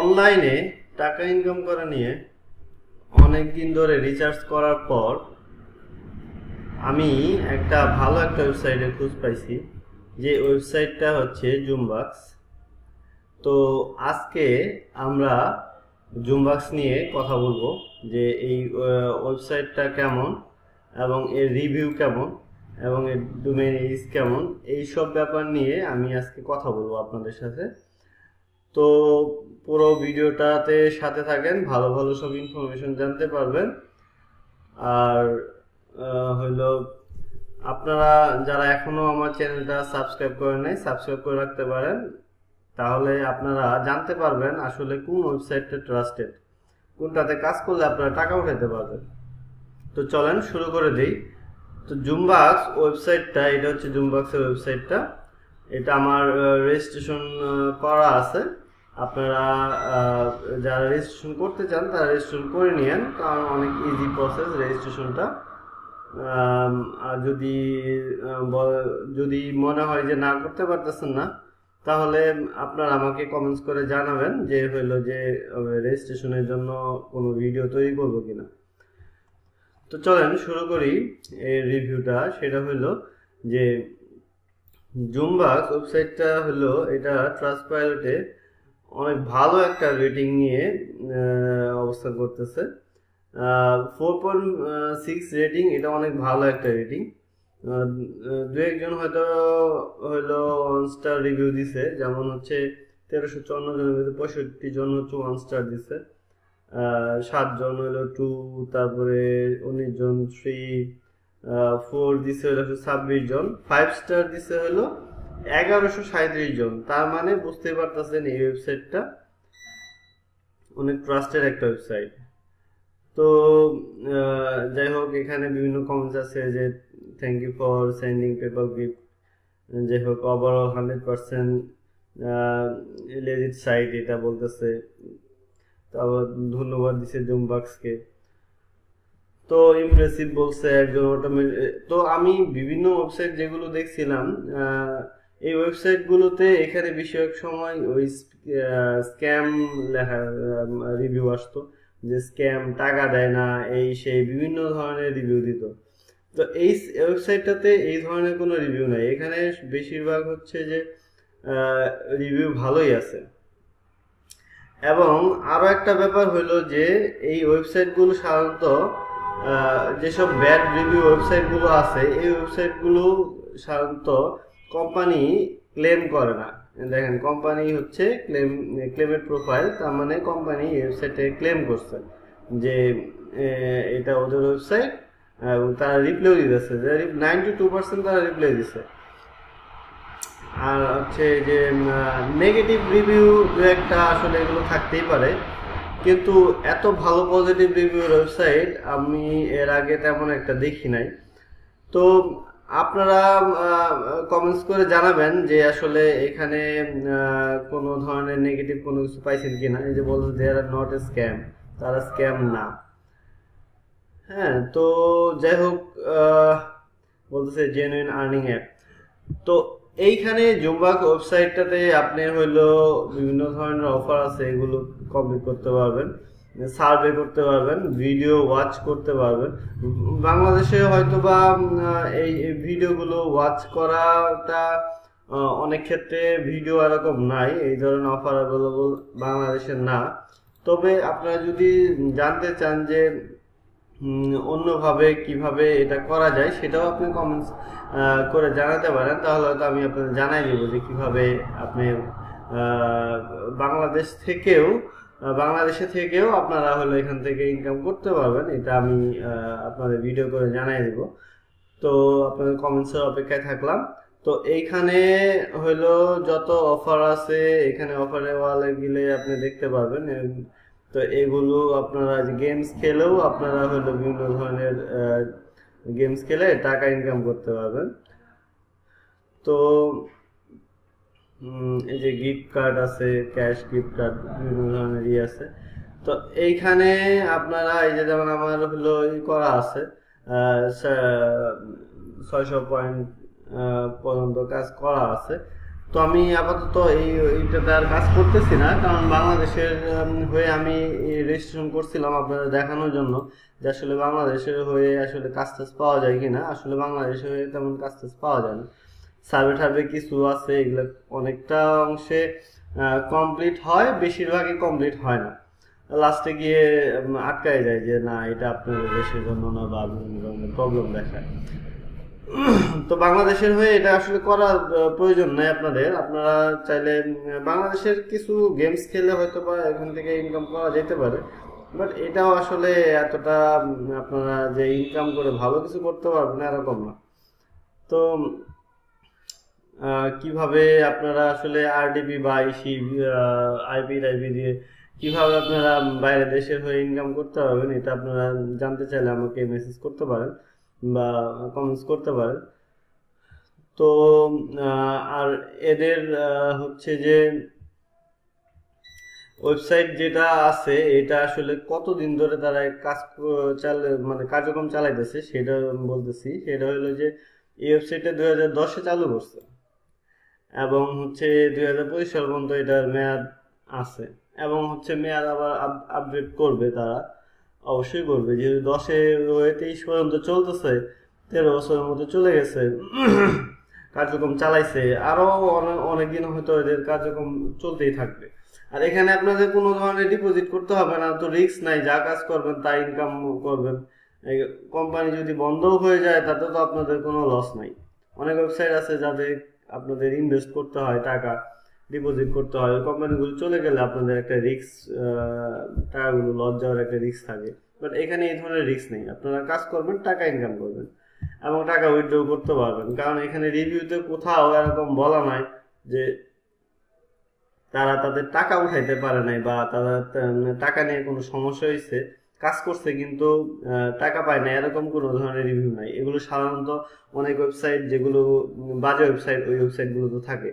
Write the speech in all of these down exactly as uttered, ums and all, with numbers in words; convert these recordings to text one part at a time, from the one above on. অনলাইনে টাকা ইনকাম করা নিয়ে অনেক দিন ধরে রিসার্চ করার পর আমি একটা ভালো একটা ওয়েবসাইটে খোঁজ পাইছি, যে ওয়েবসাইটটা হচ্ছে জুমবাক্স। তো আজকে আমরা জুমবাক্স নিয়ে কথা বলবো, যে এই ওয়েবসাইটটা কেমন এবং এর রিভিউ কেমন এবং এর ডোমেইন ইজ কেমন, এই সব ব্যাপার নিয়ে আমি আজকে কথা বলবো আপনাদের সাথে। তো পুরো ভিডিওটাতে সাথে থাকেন, ভালো ভালো সব ইনফরমেশন জানতে পারবেন। আর হইলো আপনারা যারা এখনো আমার চ্যানেলটা সাবস্ক্রাইব করেন নাই, সাবস্ক্রাইব করে রাখতে পারেন, তাহলে আপনারা জানতে পারবেন আসলে কোন ওয়েবসাইটটা ট্রাস্টেড, কোনটাতে কাজ করলে আপনারা টাকা উঠাতে পারবেন। তো চলেন শুরু করে দিই। তো জুমবাক্স ওয়েবসাইটটা, এটা হচ্ছে জুমবাক্সের ওয়েবসাইটটা, এটা আমার রেজিস্ট্রেশন করা আছে। আপনারা যারা রেজিস্ট্রেশন করতে চান তারা রেজিস্ট্রেশন করে নিয়েন, কারণ অনেক ইজি প্রসেস রেজিস্ট্রেশনটা। আর যদি যদি মনে হয় যে না করতে পারতেছেন না, তাহলে আপনারা আমাকে কমেন্টস করে জানাবেন যে হইলো যে রেজিস্ট্রেশনের জন্য কোনো ভিডিও তৈরি করবো কিনা। তো চলেন শুরু করি এই রিভিউটা। সেটা হইলো যে জুমবাক্স ওয়েবসাইটটা হলো, এটা ট্রাস্টপাইলটে অনেক ভালো একটা রেটিং নিয়ে অবস্থান করতেছে। ফোর পয়েন্ট সিক্স রেটিং, এটা অনেক ভালো একটা রেটিং। দু একজন হয়তো হইলো ওয়ান স্টার রিভিউ দিছে, যেমন হচ্ছে তেরোশো চুয়ান্ন জনের ভিতরে পঁয়ষট্টি জন হচ্ছে ওয়ান স্টার দিছে, সাতজন হইলো টু, তারপরে উনিশ জন থ্রি, ফোর দিছে হলো ছাব্বিশ জন, ফাইভ স্টার দিছে হলো এগারোশো সাঁত্রিশ জন। তার মানে বুঝতে পারতেছেন এই ওয়েবসাইটটা অনেক ট্রাস্টেড একটা ওয়েবসাইট। তো যাই হোক, এখানে বিভিন্ন কমেন্টস আছে যে thank you for sending paper gift, যাই হোক overall hundred percent legit site এটা বলতেছে। তারপর ধন্যবাদ দিছে জুমবাক্সকে। তো ইমপ্রেসিভ বলছে একজন অটোমেটিক। তো আমি বিভিন্ন ওয়েবসাইট যেগুলো দেখছিলাম, এই ওয়েবসাইটগুলোতে এখানে বেশিরভাগ সময় ওই স্ক্যাম লেখা রিভিউ আসতো, যে স্ক্যাম, টাকা দেয় না, এই সেই বিভিন্ন ধরনের রিভিউ দিত। তো এই ওয়েবসাইটটাতে এই ধরনের কোনো রিভিউ নাই, এখানে বেশিরভাগ হচ্ছে যে রিভিউ ভালোই আছে। এবং আরও একটা ব্যাপার হলো যে এই ওয়েবসাইটগুলো সাধারণত যেসব ব্যাড রিভিউ ওয়েবসাইটগুলো আছে, এই ওয়েবসাইটগুলো সাধারণত কোম্পানি ক্লেম করে না। দেখেন, কোম্পানি হচ্ছে ক্লেম, ক্লেমের প্রোফাইল, তার মানে কোম্পানি ওয়েবসাইটে ক্লেম করছে যে এটা ওদের ওয়েবসাইট, এবং তারা রিপ্লাই দিতেছে, নাইনটি টু পার্সেন্ট তারা রিপ্লাই দিচ্ছে। আর হচ্ছে যে নেগেটিভ রিভিউ দু একটা আসলে এগুলো থাকতেই পারে, কিন্তু এত ভালো পজিটিভ রিভিউ ওয়েবসাইট আমি এর আগে তেমন একটা দেখি নাই। তো আপনারা কমেন্টস করে জানাবেন যে আসলে এখানে কোনো ধরনের নেগেটিভ কোনো কিছু পাইছেন কি না। এই যে বলছে they are not a scam, তারা স্ক্যাম না। হ্যাঁ, তো যাই হোক বলতেছে জেনুইন আর্নিং অ্যাপ। তো এইখানে জুমবাক্স ওয়েবসাইটটাতে আপনি হইলো বিভিন্ন ধরনের অফার আছে, এগুলো কমপ্লিট করতে পারবেন, সার্ভে করতে পারবেন, ভিডিও ওয়াচ করতে পারবেন। বাংলাদেশে হয়তো বা এই ভিডিওগুলো ওয়াচ করাটা অনেক ক্ষেত্রে ভিডিও এরকম নাই, এই ধরনের অফার অ্যাভেলেবল বাংলাদেশে না। তবে আপনারা যদি জানতে চান যে অন্যভাবে কিভাবে এটা করা যায়, সেটাও আপনি কমেন্টস করে জানাতে পারেন, তাহলে হয়তো আমি আপনাদের জানাই দেবো যে কীভাবে আপনি বাংলাদেশ থেকেও বাংলাদেশে থেকেও আপনারা হলো এখান থেকে ইনকাম করতে পারবেন, এটা আমি আপনাদের ভিডিও করে জানাই দেব। তো আপনাদের কমেন্টসের অপেক্ষায় থাকলাম। তো এইখানে হলো যত অফার আছে, এখানে অফারে ওয়ালে গেলে আপনি দেখতে পারবেন। তো এগুলো আপনারা গেমস খেলেও আপনারা হলো বিভিন্ন ধরনের গেমস খেলে টাকা ইনকাম করতে পারবেন। তো এই যে গিফট কার্ড আছে, ক্যাশ গিফট কার্ড বিভিন্ন ধরনেরই আছে। তো এইখানে আপনারা এই যে যেমন আমার হলো ই করা আছে, ছয়শো পয়েন্ট পর্যন্ত কাজ করা আছে। তো আমি আপাতত এই এইটাতে আর কাজ করতেছি না, কারণ বাংলাদেশের হয়ে আমি রেজিস্ট্রেশন করছিলাম আপনাদের দেখানোর জন্য যে আসলে বাংলাদেশের হয়ে আসলে কাজ টাজ পাওয়া যায় কিনা। আসলে বাংলাদেশে হয়ে তেমন কাজ টাজ পাওয়া যায় না, সার্ভে টার্ভে কিছু আছে এগুলো অনেকটা অংশে কমপ্লিট হয়, বেশিরভাগই কমপ্লিট হয় না, লাস্টে গিয়ে আটকায় যায় যে না এটা আপনাদের দেশের জন্য না বা বিভিন্ন ধরনের প্রবলেম দেখায়। তো বাংলাদেশের হয়ে এটা আসলে করার প্রয়োজন নাই আপনাদের, আপনারা চাইলে বাংলাদেশের কিছু গেমস খেলে হয়তো বা এখান থেকে ইনকাম করা যেতে পারে, বাট এটাও আসলে এতটা আপনারা যে ইনকাম করে ভালো কিছু করতে পারবেন না এরকম না। তো কিভাবে আপনারা আসলে আরডিবি বা আইসি আইপি টাইপি দিয়ে কিভাবে আপনারা বাইরের দেশের হয়ে ইনকাম করতে পারবেন এটা আপনারা জানতে চাইলে আমাকে মেসেজ করতে পারেন বা কমেন্টস করতে পারেন। তো আর এদের হচ্ছে যে ওয়েবসাইট যেটা আছে এটা আসলে কতদিন ধরে তারা কাজ চালে মানে কার্যক্রম চালাইতেছে সেটা বলতেছি। সেটা হলো যে এই ওয়েবসাইটটা দুই হাজার দশে চালু করছে এবং হচ্ছে দুই হাজার পঁচিশ সাল পর্যন্ত এটার মেয়াদ আছে এবং হচ্ছে মেয়াদ আবার আপডেট করবে, তারা অবশ্যই করবে, যেহেতু দশে তেইশ পর্যন্ত চলতেছে, তেরো বছরের মতো চলে গেছে কার্যক্রম চালাইছে, আরও অনেকদিন হয়তো এদের কার্যক্রম চলতেই থাকবে। আর এখানে আপনাদের কোনো ধরনের ডিপোজিট করতে হবে না, তো রিস্ক নাই, যা কাজ করবেন তা ইনকাম করবেন। কোম্পানি যদি বন্ধও হয়ে যায় তাতে তো আপনাদের কোনো লস নাই। অনেক ওয়েবসাইট আছে যাদের আপনাদের ইনভেস্ট করতে হয়, টাকা ডিপোজিট করতে হয়, কোম্পানিগুলো চলে গেলে আপনাদের একটা রিস্ক, টাকাগুলো লস যাওয়ার একটা রিস্ক থাকে, বাট এখানে এই ধরনের রিস্ক নেই। আপনারা কাজ করবেন, টাকা ইনকাম করবেন এবং টাকা উইথড্র করতে পারবেন, কারণ এখানে রিভিউতে কোথাও এরকম বলা নাই যে তারা তাদের টাকা উঠাইতে পারে নাই বা তারা টাকা নিয়ে কোনো সমস্যা হয়েছে, কাজ করছে কিন্তু টাকা পায় না, এরকম কোনো ধরনের রিভিউ নাই। এগুলো সাধারণত অনেক ওয়েবসাইট যেগুলো বাজে ওয়েবসাইট ওই ওয়েবসাইটগুলো তো থাকে।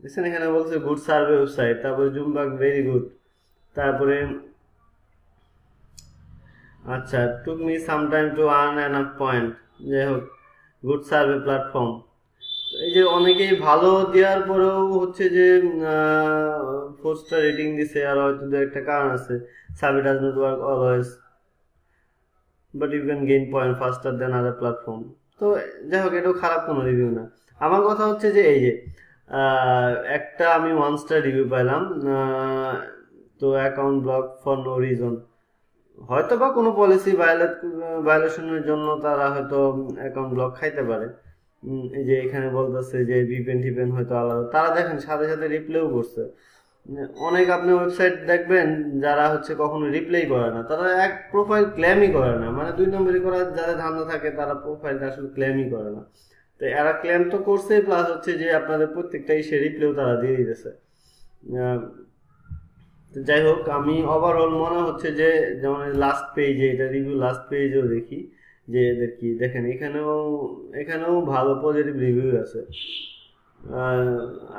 দেখছেন এখানে বলছে গুড সার্ভে ওয়েবসাইট, তারপরে জুমবাগ ভেরি গুড, তারপরে আচ্ছা took me sometime to earn enough point, যাই হোক গুড সার্ভে প্ল্যাটফর্ম। এই যে অনেকেই ভালো দেওয়ার পরেও হচ্ছে যে ফোর স্টার রেটিং দিছে, আর হয়তো দু একটা কারণ আছে, survey does not work always but you can gain point faster than other platform. তো যাই হোক এটাও খারাপ কোনো রিভিউ না। আমার কথা হচ্ছে যে এই যে একটা আমি ওয়ান স্টার রিভিউ পাইলাম, তো account block for no reason, হয়তো বা কোনো পলিসি ভায়োলেশনের জন্য তারা হয়তো অ্যাকাউন্ট ব্লক খাইতে পারে। এই যে এখানে বলতেছে যে ভিপিএন টিপেন হয়তো আলাদা, তারা দেখেন সাথে সাথে রিপ্লেও করছে। অনেক আপনি ওয়েবসাইট দেখবেন যারা হচ্ছে কখনো রিপ্লেই করে না, তারা এক প্রোফাইল ক্লেমই করে না, মানে দুই নম্বরই করার যাদের ধান্দা থাকে তারা প্রোফাইলটা আসলে ক্লেমই করে না। তো এরা ক্লেম তো করছে, প্লাস হচ্ছে যে আপনাদের প্রত্যেকটাই সে রিপ্লেও তারা দিয়ে দিতেছে। যাই হোক আমি ওভারঅল মনে হচ্ছে যে যেমন লাস্ট পেজে এটা রিভিউ লাস্ট পেজেও দেখি যে এদের কি দেখেন এখানেও এখানেও ভালো পজিটিভ রিভিউ আছে।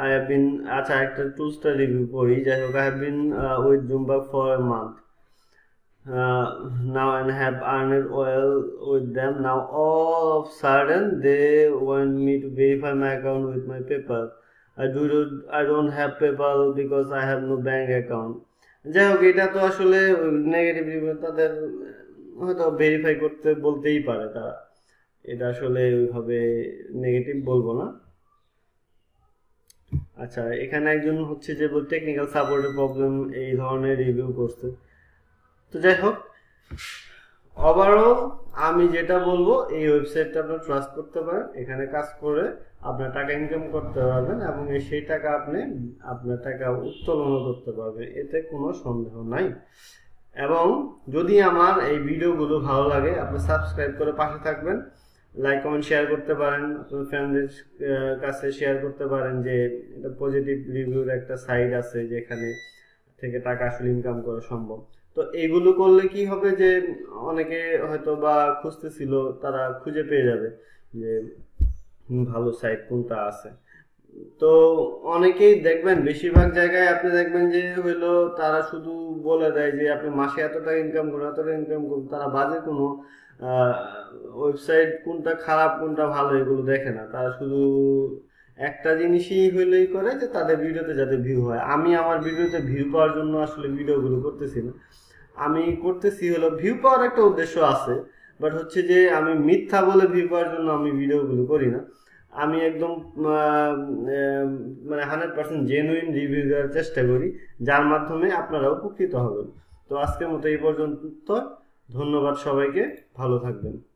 আই হ্যাভ বিন আচ্ছা একটা টু স্টার রিভিউ পড়ি, যাই হোক I have been with Zoombucks for a month Uh, now and have earned oil with them. Now all of sudden they want me to verify my account with my PayPal. I do I don't have PayPal because I have no bank account. যাই হোক এটা তো আসলে negative review, তাদের হয়তো verify করতে বলতেই পারে তারা, এটা আসলে ওইভাবে নেগেটিভ বলবো না। আচ্ছা এখানে একজন হচ্ছে যে টেকনিক্যাল সাপোর্টের প্রবলেম এই ধরনের রিভিউ করছে। তো যাই হোক ওভারঅল আমি যেটা বলবো এই ওয়েবসাইটটা আপনার ট্রাস্ট করতে পারেন, এখানে কাজ করে আপনার টাকা ইনকাম করতে পারবেন এবং সেই টাকা আপনি আপনার টাকা উত্তোলন করতে পারবেন, এতে কোনো সন্দেহ নাই। এবং যদি আমার এই ভিডিওগুলো ভালো লাগে আপনি সাবস্ক্রাইব করে পাশে থাকবেন, লাইক কমেন্ট শেয়ার করতে পারেন, আপনার ফ্রেন্ডদের কাছে শেয়ার করতে পারেন যে এটা পজিটিভ রিভিউর একটা সাইট আছে যেখানে থেকে টাকা আসলে ইনকাম করা সম্ভব। তো এইগুলো করলে কি হবে যে অনেকে হয়তো বা খুঁজতেছিল তারা খুঁজে পেয়ে যাবে যে ভালো সাইট কোনটা আছে। তো অনেকেই দেখবেন বেশিরভাগ জায়গায় আপনি দেখবেন যে হইলো তারা শুধু বলে দেয় যে আপনি মাসে এতটা ইনকাম করুন এতটা ইনকাম করুন, তারা বাজে কোনো ওয়েবসাইট কোনটা খারাপ কোনটা ভালো এগুলো দেখে না, তারা শুধু একটা জিনিসই হইলেই করে যে তাদের ভিডিওতে যাতে ভিউ হয়। আমি আমার ভিডিওতে ভিউ পাওয়ার জন্য আসলে ভিডিওগুলো করতেছি না, আমি করতেছি হলো ভিউ পাওয়ার একটা উদ্দেশ্য আছে, বাট হচ্ছে যে আমি মিথ্যা বলে ভিউ পাওয়ার জন্য আমি ভিডিওগুলো করি না। আমি একদম মানে হান্ড্রেড পার্সেন্ট জেনুইন রিভিউ দেওয়ার চেষ্টা করি, যার মাধ্যমে আপনারা উপকৃত হবেন। তো আজকের মতো এই পর্যন্ত, ধন্যবাদ সবাইকে, ভালো থাকবেন।